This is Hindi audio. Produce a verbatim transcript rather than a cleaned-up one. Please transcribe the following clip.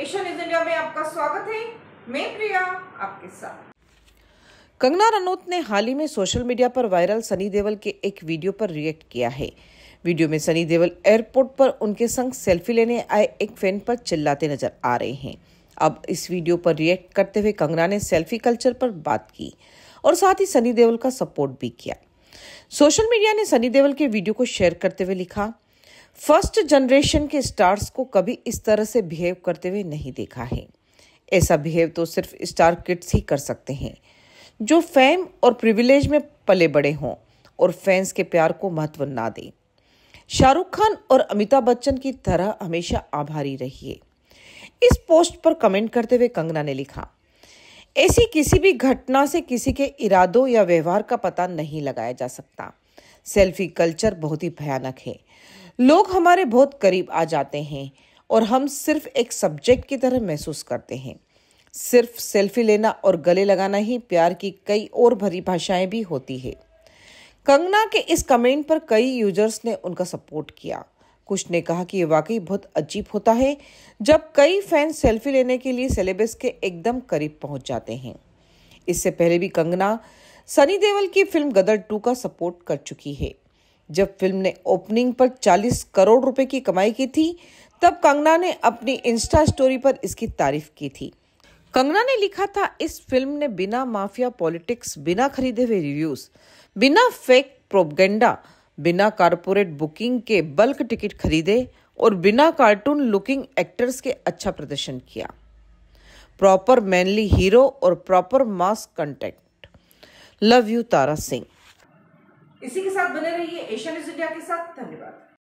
एशिया न्यूज इंडिया में आपका स्वागत है। मैं प्रिया आपके साथ। कंगना रनौत ने हाल ही में सोशल मीडिया पर वायरल सनी देओल के एक वीडियो पर रिएक्ट किया है। वीडियो में सनी देओल एयरपोर्ट पर उनके संग सेल्फी लेने आए एक फैन पर चिल्लाते नजर आ रहे हैं। अब इस वीडियो पर रिएक्ट करते हुए कंगना ने सेल्फी कल्चर पर बात की और साथ ही सनी देओल का सपोर्ट भी किया। सोशल मीडिया ने सनी देओल के वीडियो को शेयर करते हुए लिखा, फर्स्ट जनरेशन के स्टार्स को कभी इस तरह से बिहेव करते हुए नहीं देखा है। ऐसा बिहेव तो सिर्फ स्टार किड्स ही कर सकते हैं, जो फेम और प्रिविलेज में पले बड़े हों और फैंस के प्यार को महत्व ना दें। शाहरुख खान और अमिताभ बच्चन की तरह हमेशा आभारी रहिए। इस पोस्ट पर कमेंट करते हुए कंगना ने लिखा, ऐसी किसी भी घटना से किसी के इरादों या व्यवहार का पता नहीं लगाया जा सकता। सेल्फी कल्चर बहुत ही भयानक है। लोग हमारे बहुत करीब आ जाते हैं और हम सिर्फ एक सब्जेक्ट की तरह महसूस करते हैं। सिर्फ सेल्फी लेना और गले लगाना ही प्यार की कई और भरी भाषाएं भी होती है। कंगना के इस कमेंट पर कई यूजर्स ने उनका सपोर्ट किया। कुछ ने कहा कि ये वाकई बहुत अजीब होता है जब कई फैंस सेल्फी लेने के लिए सेलेब्स के एकदम करीब पहुंच जाते हैं। इससे पहले भी कंगना सनी देओल की फिल्म गदर टू का सपोर्ट कर चुकी है। जब फिल्म ने ओपनिंग पर चालीस करोड़ रुपए की कमाई की थी, तब कंगना ने अपनी इंस्टा स्टोरी पर इसकी तारीफ की थी। कंगना ने लिखा था, इस फिल्म ने बिना माफिया पॉलिटिक्स, बिना खरीदे हुए रिव्यूज, बिना फेक प्रोपगेंडा, बिना कॉर्पोरेट बुकिंग के बल्क टिकट खरीदे और बिना कार्टून लुकिंग एक्टर्स के अच्छा प्रदर्शन किया। प्रॉपर मैनली हीरो और proper mass content. Love you Tara Singh. इसी के साथ बने रहिए एशिया न्यूज इंडिया के साथ। धन्यवाद।